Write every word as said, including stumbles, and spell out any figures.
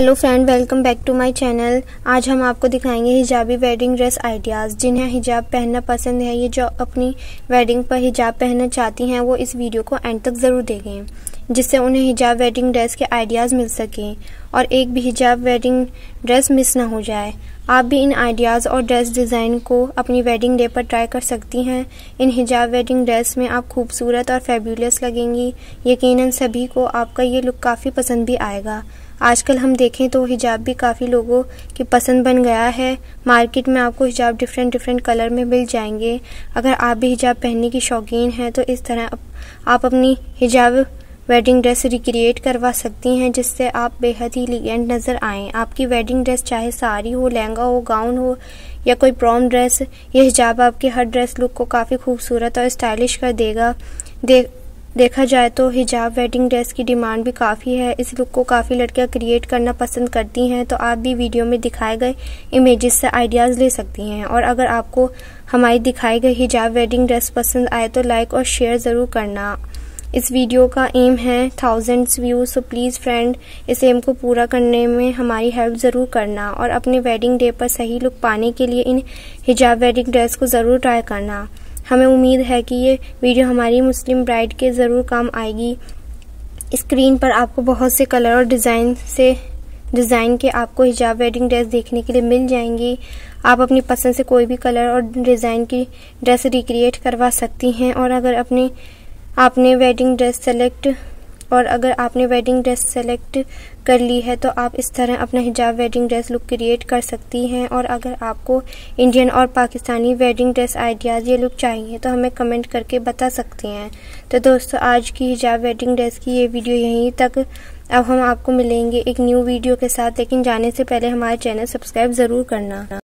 Hello friend, welcome back to my channel. आज हम आपको दिखाएंगे हिजाबी वेडिंग ड्रेस आइडियाज़। जिन्हें हिजाब पहनना पसंद है, ये जो अपनी वेडिंग पर हिजाब पहनना चाहती हैं, वो इस वीडियो को एंड तक ज़रूर देखें, जिससे उन्हें हिजाब वेडिंग ड्रेस के आइडियाज़ मिल सकें और एक भी हिजाब वेडिंग ड्रेस मिस ना हो जाए। आप भी इन आइडियाज़ और ड्रेस डिज़ाइन को अपनी वेडिंग डे पर ट्राई कर सकती हैं। इन हिजाब वेडिंग ड्रेस में आप खूबसूरत और फैब्यूलस लगेंगी। यकीनन सभी को आपका ये लुक काफ़ी पसंद भी आएगा। आजकल हम देखें तो हिजाब भी काफ़ी लोगों की पसंद बन गया है। मार्केट में आपको हिजाब डिफरेंट डिफरेंट कलर में मिल जाएंगे। अगर आप भी हिजाब पहनने की शौकीन हैं तो इस तरह आप अपनी हिजाब वेडिंग ड्रेस रिक्रिएट करवा सकती हैं, जिससे आप बेहद ही एलिगेंट नज़र आएँ। आपकी वेडिंग ड्रेस चाहे साड़ी हो, लहंगा हो, गाउन हो या कोई प्रॉम ड्रेस, यह हिजाब आपके हर ड्रेस लुक को काफ़ी खूबसूरत और स्टाइलिश कर देगा। दे देखा जाए तो हिजाब वेडिंग ड्रेस की डिमांड भी काफ़ी है। इस लुक को काफ़ी लड़कियां क्रिएट करना पसंद करती हैं, तो आप भी वीडियो में दिखाए गए इमेजेस से आइडियाज़ ले सकती हैं। और अगर आपको हमारी दिखाई गई हिजाब वेडिंग ड्रेस पसंद आए तो लाइक और शेयर ज़रूर करना। इस वीडियो का एम है thousands views, so please friend, इस एम को पूरा करने में हमारी हेल्प ज़रूर करना और अपने वेडिंग डे पर सही लुक पाने के लिए इन हिजाब वेडिंग ड्रेस को ज़रूर ट्राई करना। हमें उम्मीद है कि ये वीडियो हमारी मुस्लिम ब्राइड के ज़रूर काम आएगी। स्क्रीन पर आपको बहुत से कलर और डिज़ाइन से डिज़ाइन के आपको हिजाब वेडिंग ड्रेस देखने के लिए मिल जाएंगी। आप अपनी पसंद से कोई भी कलर और डिज़ाइन की ड्रेस रिक्रिएट करवा सकती हैं। और अगर अपने आपने वेडिंग ड्रेस सेलेक्ट और अगर आपने वेडिंग ड्रेस सेलेक्ट कर ली है तो आप इस तरह अपना हिजाब वेडिंग ड्रेस लुक क्रिएट कर सकती हैं। और अगर आपको इंडियन और पाकिस्तानी वेडिंग ड्रेस आइडियाज़ ये लुक चाहिए तो हमें कमेंट करके बता सकती हैं। तो दोस्तों, आज की हिजाब वेडिंग ड्रेस की ये वीडियो यहीं तक। अब हम आपको मिलेंगे एक न्यू वीडियो के साथ, लेकिन जाने से पहले हमारे चैनल सब्सक्राइब ज़रूर करना।